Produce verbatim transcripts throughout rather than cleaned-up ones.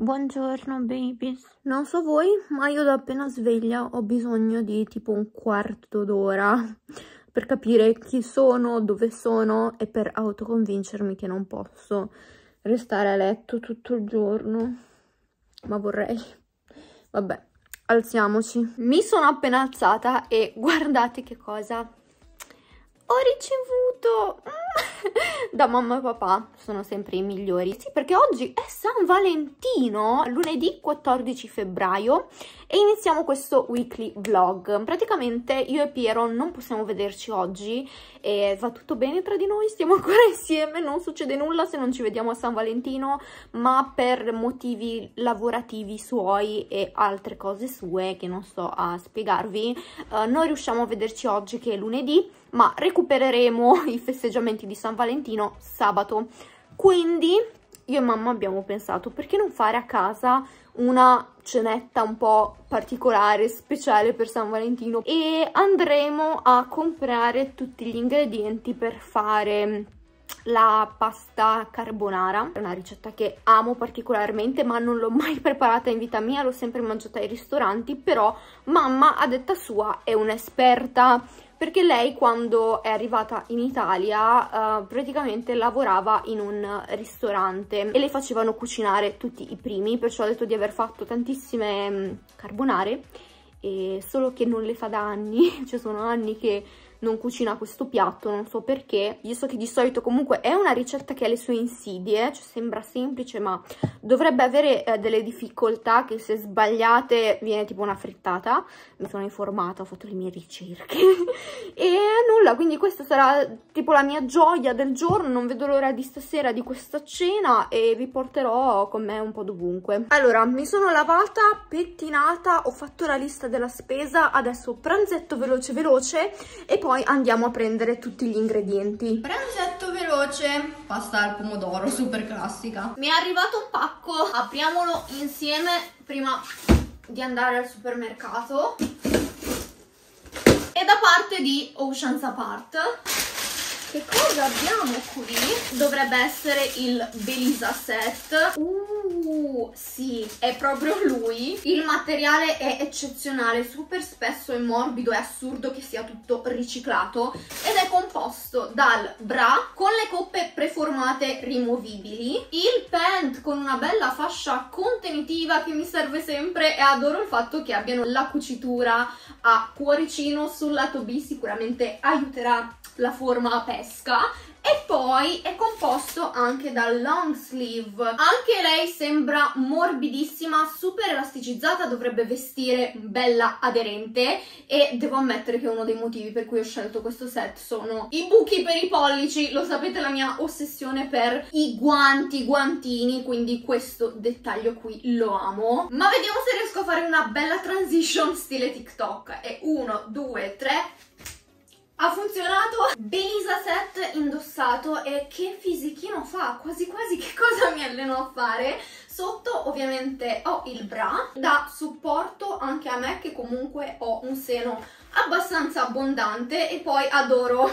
Buongiorno babies, non so voi ma io da appena sveglia ho bisogno di tipo un quarto d'ora per capire chi sono, dove sono e per autoconvincermi che non posso restare a letto tutto il giorno, ma vorrei. Vabbè, alziamoci. Mi sono appena alzata e guardate che cosa ho ricevuto da mamma e papà, sono sempre i migliori. Sì, perché oggi è San Valentino, lunedì quattordici febbraio, e iniziamo questo weekly vlog. Praticamente io e Piero non possiamo vederci oggi e va tutto bene tra di noi, stiamo ancora insieme, non succede nulla se non ci vediamo a San Valentino, ma per motivi lavorativi suoi e altre cose sue che non sto a spiegarvi, eh, noi riusciamo a vederci oggi che è lunedì, ma recupereremo i festeggiamenti di San Valentino sabato. Quindi io e mamma abbiamo pensato, perché non fare a casa una cenetta un po' particolare, speciale per San Valentino, e andremo a comprare tutti gli ingredienti per fare la pasta carbonara. È una ricetta che amo particolarmente, ma non l'ho mai preparata in vita mia, l'ho sempre mangiata ai ristoranti, però mamma, a detta sua, è un'esperta, perché lei quando è arrivata in Italia eh, praticamente lavorava in un ristorante e le facevano cucinare tutti i primi, perciò ha detto di aver fatto tantissime carbonare, e solo che non le fa da anni, cioè sono anni che non cucina questo piatto, non so perché. Io so che di solito comunque è una ricetta che ha le sue insidie, cioè sembra semplice ma dovrebbe avere eh, delle difficoltà, che se sbagliate viene tipo una frittata. Mi sono informata, ho fatto le mie ricerche e nulla, quindi questa sarà tipo la mia gioia del giorno, non vedo l'ora di stasera, di questa cena, e vi porterò con me un po' dovunque. Allora, mi sono lavata, pettinata, ho fatto la lista della spesa, adesso pranzetto veloce veloce e poi Poi andiamo a prendere tutti gli ingredienti. Pranzetto veloce, pasta al pomodoro, super classica. Mi è arrivato un pacco, apriamolo insieme prima di andare al supermercato. E da parte di Oceans Apart, che cosa abbiamo qui? Dovrebbe essere il Belisa set. Uh, sì, è proprio lui. Il materiale è eccezionale, super spesso e morbido, è assurdo che sia tutto riciclato, ed è composto dal bra con le coppe preformate rimovibili, il pant con una bella fascia contenitiva che mi serve sempre, e adoro il fatto che abbiano la cucitura a cuoricino sul lato B, sicuramente aiuterà la forma a pesca. E poi è composto anche da long sleeve, anche lei sembra morbidissima, super elasticizzata, dovrebbe vestire bella aderente, e devo ammettere che uno dei motivi per cui ho scelto questo set sono i buchi per i pollici, lo sapete la mia ossessione per i guanti, guantini, quindi questo dettaglio qui lo amo. Ma vediamo se riesco a fare una bella transition stile TikTok, e uno, due, tre... Ha funzionato! Belisa set indossato, e che fisichino fa, quasi quasi che cosa mi alleno a fare. Sotto ovviamente ho il bra, da supporto anche a me che comunque ho un seno abbastanza abbondante, e poi adoro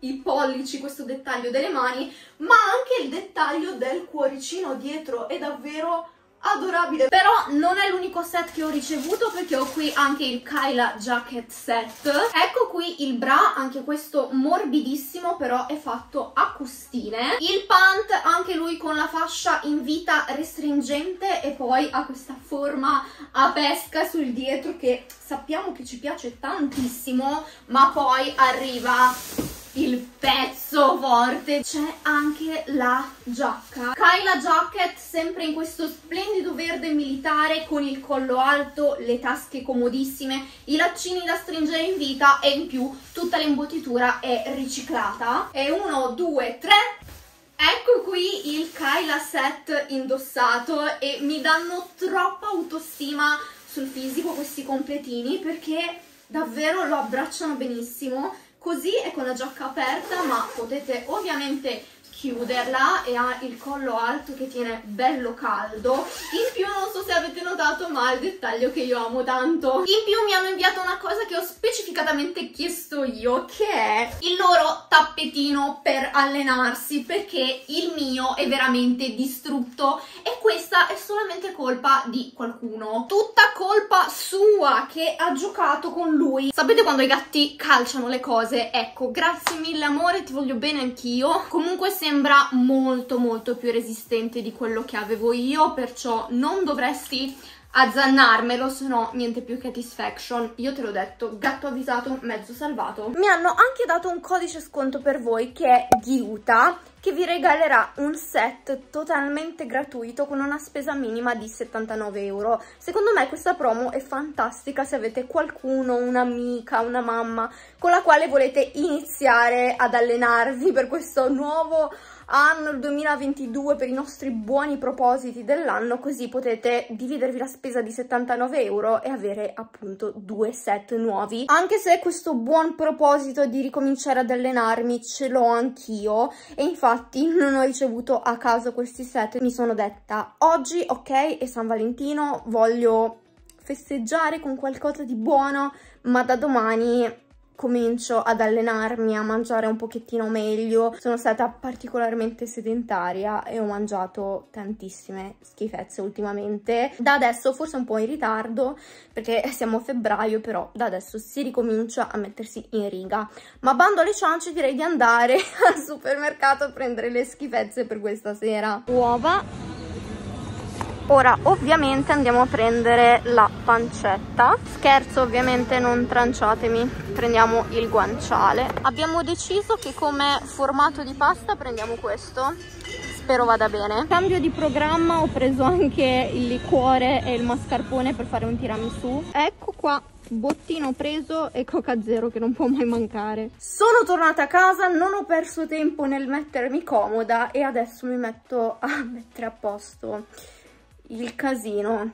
i pollici, questo dettaglio delle mani, ma anche il dettaglio del cuoricino dietro, è davvero adorabile. Però non è l'unico set che ho ricevuto, perché ho qui anche il Kyla jacket set. Ecco qui il bra, anche questo morbidissimo, però è fatto a custine. Il pant, anche lui con la fascia in vita restringente, e poi ha questa forma a pesca sul dietro che sappiamo che ci piace tantissimo. Ma poi arriva il pezzo forte, c'è anche la giacca Kyla jacket, sempre in questo splendido verde militare con il collo alto, le tasche comodissime, i laccini da stringere in vita, e in più tutta l'imbottitura è riciclata. E uno, due, tre, ecco qui il Kyla set indossato, e mi danno troppa autostima sul fisico questi completini, perché davvero lo abbracciano benissimo. Così è con la giacca aperta, ma potete ovviamente chiuderla e ha il collo alto che tiene bello caldo. In più non so se avete notato, ma il dettaglio che io amo tanto. In più mi hanno inviato una cosa che ho specificatamente chiesto io, che è il loro tappetino per allenarsi, perché il mio è veramente distrutto e questa è solamente colpa di qualcuno, tutta colpa sua che ha giocato con lui. Sapete quando i gatti calciano le cose? Ecco, grazie mille amore, ti voglio bene anch'io. Comunque se sembra molto molto più resistente di quello che avevo io, perciò non dovresti azzannarmelo, se no niente più che satisfaction. Io te l'ho detto, gatto avvisato, mezzo salvato. Mi hanno anche dato un codice sconto per voi che è Ghiuta, che vi regalerà un set totalmente gratuito con una spesa minima di settantanove euro. Secondo me questa promo è fantastica se avete qualcuno, un'amica, una mamma con la quale volete iniziare ad allenarvi per questo nuovo anno, il duemilaventidue, per i nostri buoni propositi dell'anno. Così potete dividervi la spesa di settantanove euro e avere appunto due set nuovi. Anche se questo buon proposito di ricominciare ad allenarmi ce l'ho anch'io, e infatti non ho ricevuto a caso questi set. Mi sono detta oggi, ok, è San Valentino, voglio festeggiare con qualcosa di buono, ma da domani comincio ad allenarmi, a mangiare un pochettino meglio. Sono stata particolarmente sedentaria e ho mangiato tantissime schifezze ultimamente. Da adesso, forse un po' in ritardo perché siamo a febbraio, però da adesso si ricomincia a mettersi in riga. Ma bando alle ciance, direi di andare al supermercato a prendere le schifezze per questa sera. Uova. Ora ovviamente andiamo a prendere la pancetta. Scherzo ovviamente, non tranciatemi. Prendiamo il guanciale. Abbiamo deciso che come formato di pasta prendiamo questo. Spero vada bene. Cambio di programma, ho preso anche il liquore e il mascarpone per fare un tiramisù. Ecco qua, bottino preso e Coca Zero che non può mai mancare. Sono tornata a casa, non ho perso tempo nel mettermi comoda e adesso mi metto a mettere a posto il casino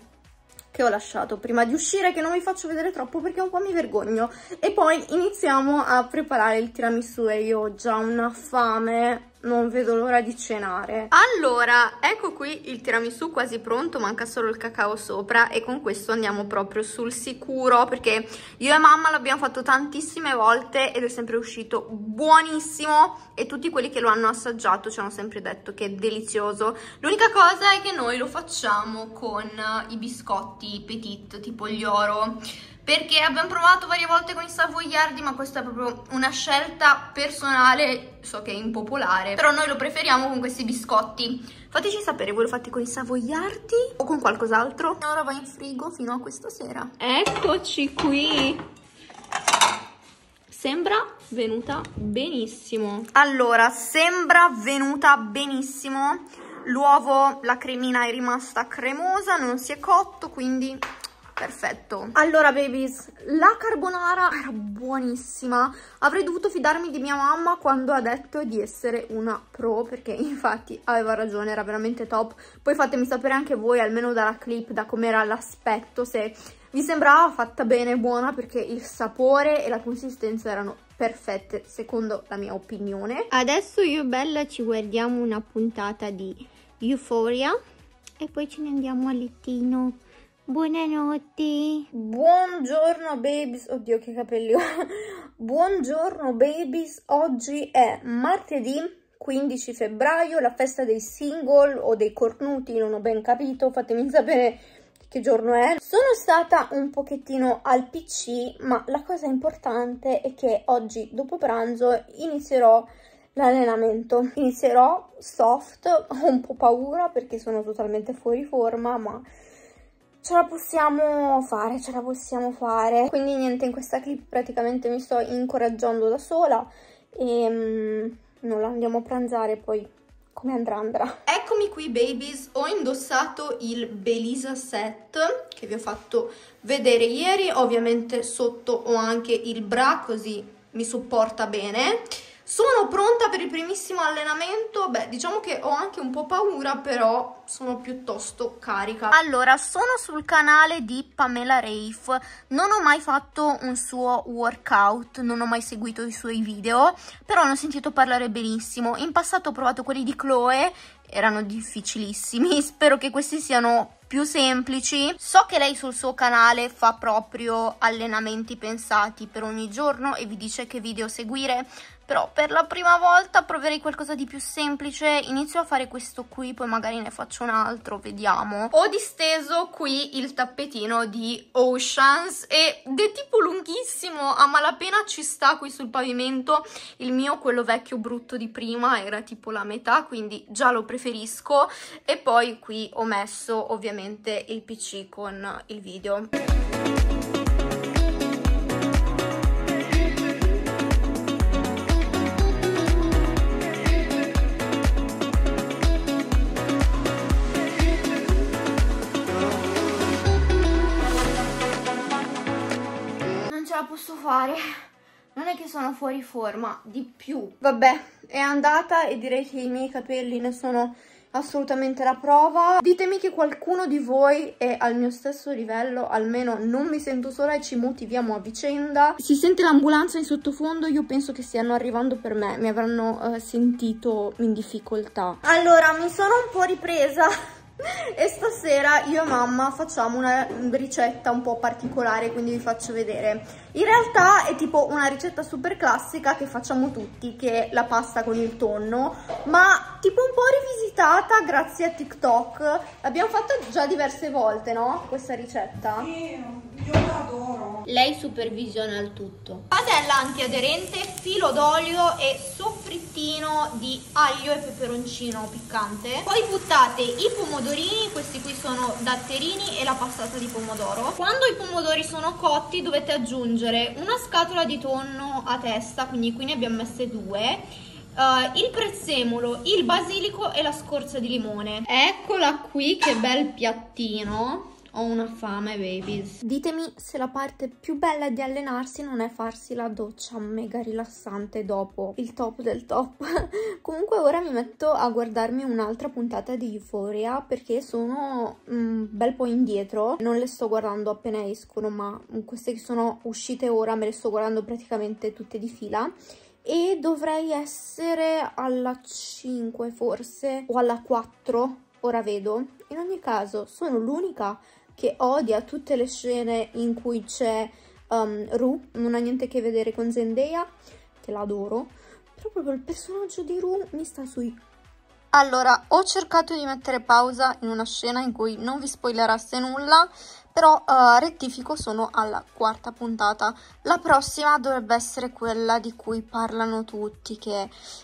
che ho lasciato prima di uscire, che non vi faccio vedere troppo perché un po' mi vergogno, e poi iniziamo a preparare il tiramisù e io ho già una fame, non vedo l'ora di cenare. Allora, ecco qui il tiramisù quasi pronto, manca solo il cacao sopra e con questo andiamo proprio sul sicuro, perché io e mamma l'abbiamo fatto tantissime volte ed è sempre uscito buonissimo e tutti quelli che lo hanno assaggiato ci hanno sempre detto che è delizioso. L'unica cosa è che noi lo facciamo con i biscotti petit tipo gli Oro, perché abbiamo provato varie volte con i savoiardi, ma questa è proprio una scelta personale, so che è impopolare, però noi lo preferiamo con questi biscotti. Fateci sapere, voi lo fate con i savoiardi o con qualcos'altro? Ora va in frigo fino a questa sera. Eccoci qui! Sembra venuta benissimo. Allora, sembra venuta benissimo. L'uovo, la cremina è rimasta cremosa, non si è cotto, quindi perfetto. Allora babies, la carbonara era buonissima. Avrei dovuto fidarmi di mia mamma quando ha detto di essere una pro, perché infatti aveva ragione, era veramente top. Poi fatemi sapere anche voi, almeno dalla clip, da com'era l'aspetto, se vi sembrava fatta bene, buona, perché il sapore e la consistenza erano perfette secondo la mia opinione. Adesso io e Bella ci guardiamo una puntata di Euphoria e poi ce ne andiamo a lettino. Buonanotte. Buongiorno babies. Oddio che capelli ho. Buongiorno babies. Oggi è martedì quindici febbraio, la festa dei single o dei cornuti, non ho ben capito, fatemi sapere che giorno è. Sono stata un pochettino al P C, ma la cosa importante è che oggi dopo pranzo inizierò l'allenamento. Inizierò soft, ho un po' paura perché sono totalmente fuori forma, ma ce la possiamo fare, ce la possiamo fare. Quindi niente, in questa clip praticamente mi sto incoraggiando da sola e um, non la andiamo a pranzare, poi come andrà andrà. Eccomi qui babies, ho indossato il Belisa set che vi ho fatto vedere ieri, ovviamente sotto ho anche il bra così mi supporta bene. Sono pronta per il primissimo allenamento. Beh, diciamo che ho anche un po' paura, però sono piuttosto carica. Allora, sono sul canale di Pamela Rafe. Non ho mai fatto un suo workout, non ho mai seguito i suoi video, però ne ho sentito parlare benissimo. In passato ho provato quelli di Chloe, erano difficilissimi, spero che questi siano più semplici. So che lei sul suo canale fa proprio allenamenti pensati per ogni giorno e vi dice che video seguire, però per la prima volta proverei qualcosa di più semplice. Inizio a fare questo qui, poi magari ne faccio un altro, vediamo. Ho disteso qui il tappetino di Oceans ed è tipo lunghissimo, a malapena ci sta qui sul pavimento. Il mio, quello vecchio brutto di prima, era tipo la metà, quindi già lo preferisco. E poi qui ho messo ovviamente il P C con il video. Posso fare, non è che sono fuori forma di più. Vabbè, è andata e direi che i miei capelli ne sono assolutamente la prova. Ditemi che qualcuno di voi è al mio stesso livello, almeno non mi sento sola e ci motiviamo a vicenda. Si sente l'ambulanza in sottofondo, io penso che stiano arrivando per me, mi avranno eh, sentito in difficoltà. Allora, mi sono un po' ripresa e stasera io e mamma facciamo una ricetta un po' particolare, quindi vi faccio vedere. In realtà è tipo una ricetta super classica che facciamo tutti, che è la pasta con il tonno, ma tipo un po' rivisitata grazie a TikTok. L'abbiamo fatta già diverse volte, no? Questa ricetta. Sì, io l'adoro. Lei supervisiona il tutto. Padella antiaderente, filo d'olio e soffrittino di aglio e peperoncino piccante. Poi buttate i pomodorini, questi qui sono datterini, e la passata di pomodoro. Quando i pomodori sono cotti dovete aggiungere una scatola di tonno a testa, quindi qui ne abbiamo messe due. Uh, il prezzemolo, il basilico e la scorza di limone. Eccola qui, che bel piattino. Ho una fame, babies. Ditemi se la parte più bella di allenarsi non è farsi la doccia mega rilassante dopo il top del top. Comunque ora mi metto a guardarmi un'altra puntata di Euphoria, perché sono un bel po' indietro. Non le sto guardando appena escono, ma queste che sono uscite ora me le sto guardando praticamente tutte di fila. E dovrei essere alla cinque forse, o alla quattro, ora vedo. In ogni caso sono l'unica che odia tutte le scene in cui c'è um, Ru, non ha niente a che vedere con Zendaya, che l'adoro, però proprio il personaggio di Ru mi sta sui... Allora, ho cercato di mettere pausa in una scena in cui non vi spoilerasse nulla, però uh, rettifico, sono alla quarta puntata. La prossima dovrebbe essere quella di cui parlano tutti, che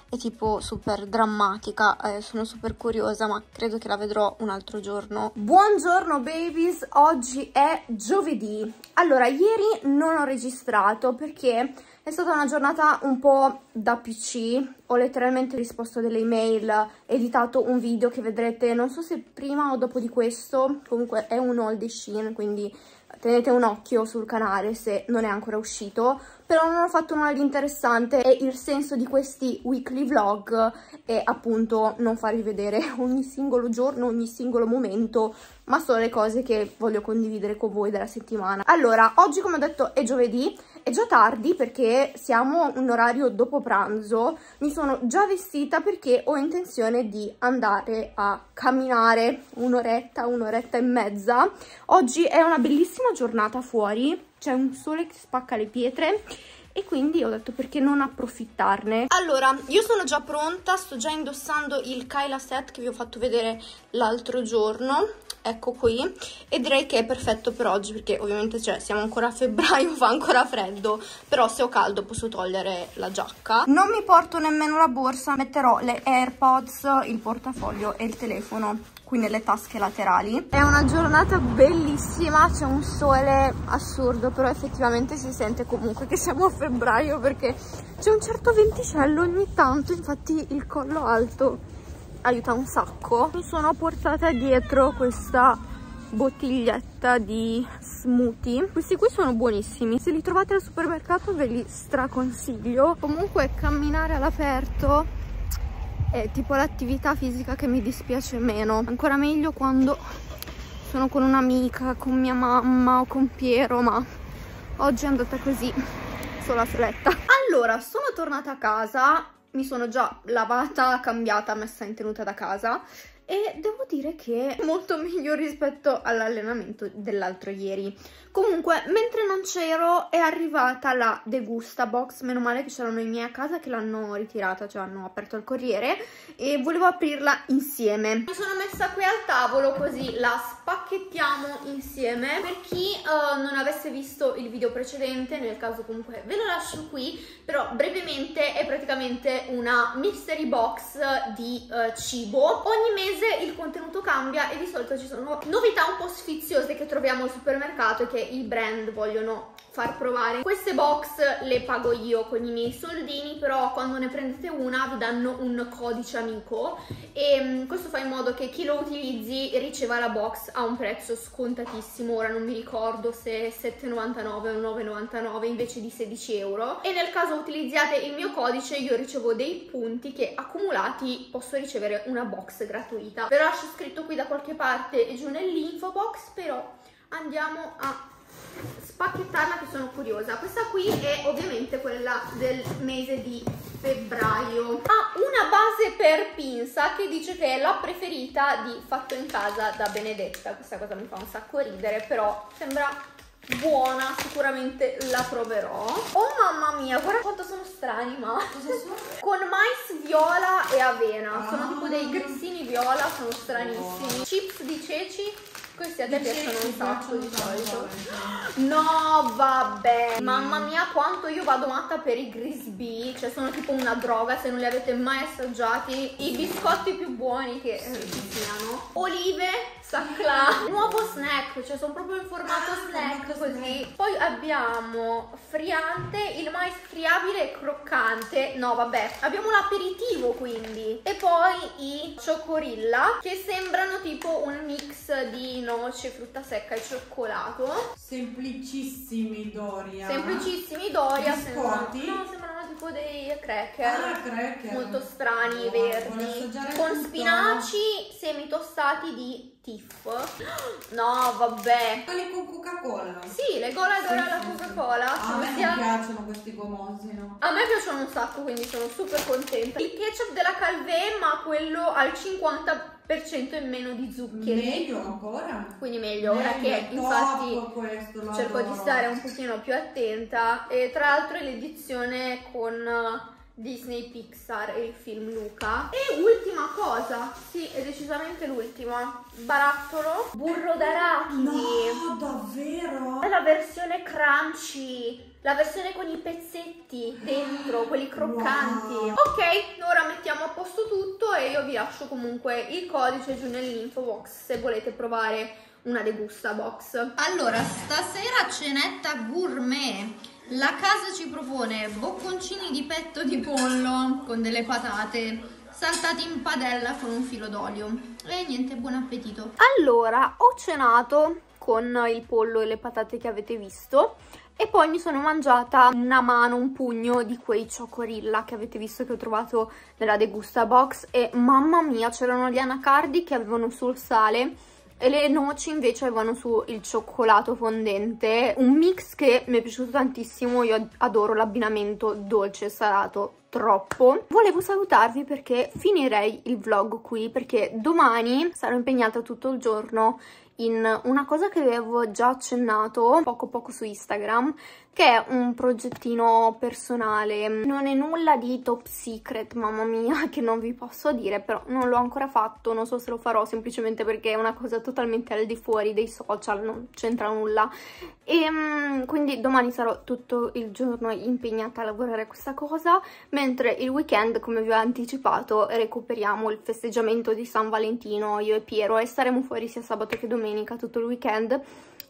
è tipo super drammatica. Eh, sono super curiosa, ma credo che la vedrò un altro giorno. Buongiorno babies, oggi è giovedì. Allora, ieri non ho registrato perché è stata una giornata un po' da P C. Ho letteralmente risposto a delle email, editato un video che vedrete non so se prima o dopo di questo. Comunque è un haul di Shein, quindi tenete un occhio sul canale se non è ancora uscito. Però non ho fatto nulla di interessante e il senso di questi weekly vlog è appunto non farvi vedere ogni singolo giorno, ogni singolo momento, ma solo le cose che voglio condividere con voi della settimana. Allora, oggi come ho detto è giovedì, è già tardi perché siamo un orario dopo pranzo. Mi sono già vestita perché ho intenzione di andare a camminare un'oretta, un'oretta e mezza. Oggi è una bellissima giornata fuori, c'è un sole che spacca le pietre e quindi ho detto perché non approfittarne. Allora, io sono già pronta, sto già indossando il Kyla set che vi ho fatto vedere l'altro giorno, ecco qui, e direi che è perfetto per oggi perché ovviamente, cioè, siamo ancora a febbraio, fa ancora freddo, però se ho caldo posso togliere la giacca. Non mi porto nemmeno la borsa, metterò le AirPods, il portafoglio e il telefono qui nelle tasche laterali. È una giornata bellissima, c'è un sole assurdo, però effettivamente si sente comunque che siamo a febbraio perché c'è un certo venticello ogni tanto, infatti il collo alto aiuta un sacco. Mi sono portata dietro questa bottiglietta di smoothie. Questi qui sono buonissimi, se li trovate al supermercato ve li straconsiglio. Comunque camminare all'aperto è tipo l'attività fisica che mi dispiace meno, ancora meglio quando sono con un'amica, con mia mamma o con Piero, ma oggi è andata così, sola soletta. Allora, sono tornata a casa, mi sono già lavata, cambiata, messa in tenuta da casa e devo dire che è molto meglio rispetto all'allenamento dell'altro ieri. Comunque, mentre non c'ero è arrivata la Degusta Box, meno male che c'erano i miei a casa che l'hanno ritirata, cioè hanno aperto il corriere, e volevo aprirla insieme. Mi sono messa qui al tavolo così la spacchettiamo insieme. Per chi uh, non avesse visto il video precedente, nel caso comunque ve lo lascio qui, però brevemente è praticamente una mystery box di uh, cibo. Ogni mese il contenuto cambia e di solito ci sono novità un po' sfiziose che troviamo al supermercato e che i brand vogliono far provare. Queste box le pago io con i miei soldini, però quando ne prendete una vi danno un codice amico e questo fa in modo che chi lo utilizzi riceva la box a un prezzo scontatissimo. Ora non mi ricordo se sette e novantanove o nove e novantanove invece di sedici euro, e nel caso utilizziate il mio codice io ricevo dei punti che accumulati posso ricevere una box gratuita. Ve lo lascio scritto qui da qualche parte e giù nell'info box, però andiamo a spacchettarla che sono curiosa. Questa qui è ovviamente quella del mese di febbraio. Ha una base per pinza che dice che è la preferita di Fatto in Casa da Benedetta. Questa cosa mi fa un sacco ridere, però sembra buona, sicuramente la proverò. Oh mamma mia, guarda quanto sono strani, ma con mais viola e avena, sono tipo dei grissini viola, sono stranissimi. Chips di ceci, questi a te piacciono un sacco di solito. No vabbè, mamma mia quanto io vado matta per i Grisby, cioè sono tipo una droga se non li avete mai assaggiati, i biscotti più buoni che siano. Olive, Sacla, nuovo snack, cioè sono proprio in formato snack così. Poi abbiamo friante, il mais friabile e croccante, no vabbè, abbiamo l'aperitivo quindi. E poi i cioccorilla che sembrano tipo un mix di noce, frutta secca e cioccolato. Semplicissimi Doria. Semplicissimi Doria. Biscotti? Sembrano, no, sembrano tipo dei cracker. Ah, cracker. Molto strani, oh, verdi. Con tutto. Spinaci semitostati di Tiff. No, vabbè. Quelli con Coca-Cola. Sì, le gola sì, d'ora alla sì, Coca-Cola. Sì. A me sia... piacciono questi gomosi, no? A me piacciono un sacco, quindi sono super contenta. Il ketchup della Calvé, ma quello al cinquanta per cento in meno di zuccheri. Meglio ancora. Quindi meglio, meglio ora che infatti questo, cerco di stare un pochino più attenta. E tra l'altro è l'edizione con Disney Pixar e il film Luca. E ultima cosa, sì, è decisamente l'ultima, barattolo burro d'arachidi. No, davvero? È la versione crunchy, la versione con i pezzetti dentro, quelli croccanti. Wow. Ok, ora mettiamo a posto tutto e io vi lascio comunque il codice giù nell'info box se volete provare una Degusta Box. Allora, stasera cenetta gourmet. La casa ci propone bocconcini di petto di pollo con delle patate saltati in padella con un filo d'olio. E niente, buon appetito. Allora, ho cenato con il pollo e le patate che avete visto e poi mi sono mangiata una mano, un pugno di quei cioccorilla che avete visto che ho trovato nella Degusta Box e mamma mia, c'erano gli anacardi che avevano sul sale e le noci invece avevano su il cioccolato fondente, un mix che mi è piaciuto tantissimo. Io adoro l'abbinamento dolce e salato troppo. Volevo salutarvi perché finirei il vlog qui, perché domani sarò impegnata tutto il giorno in una cosa che avevo già accennato poco poco su Instagram, che è un progettino personale. Non è nulla di top secret, mamma mia, che non vi posso dire, però non l'ho ancora fatto, non so se lo farò semplicemente perché è una cosa totalmente al di fuori dei social, non c'entra nulla. E quindi domani sarò tutto il giorno impegnata a lavorare a questa cosa, mentre il weekend, come vi ho anticipato, recuperiamo il festeggiamento di San Valentino, io e Piero, e saremo fuori sia sabato che domenica tutto il weekend.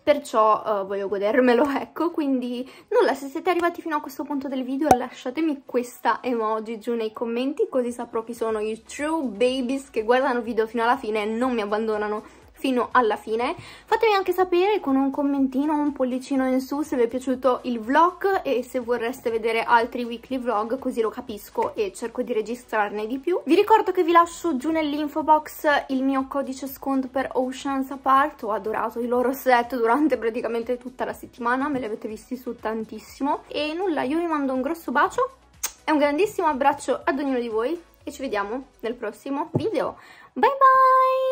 Perciò uh, voglio godermelo, ecco, quindi nulla, se siete arrivati fino a questo punto del video lasciatemi questa emoji giù nei commenti così saprò chi sono i true babies che guardano video fino alla fine e non mi abbandonano fino alla fine. Fatemi anche sapere con un commentino, un pollicino in su, se vi è piaciuto il vlog e se vorreste vedere altri weekly vlog, così lo capisco e cerco di registrarne di più. Vi ricordo che vi lascio giù nell'info box il mio codice sconto per Oceans Apart. Ho adorato i loro set durante praticamente tutta la settimana, me li avete visti su tantissimo. E nulla, io vi mando un grosso bacio e un grandissimo abbraccio ad ognuno di voi e ci vediamo nel prossimo video. Bye bye!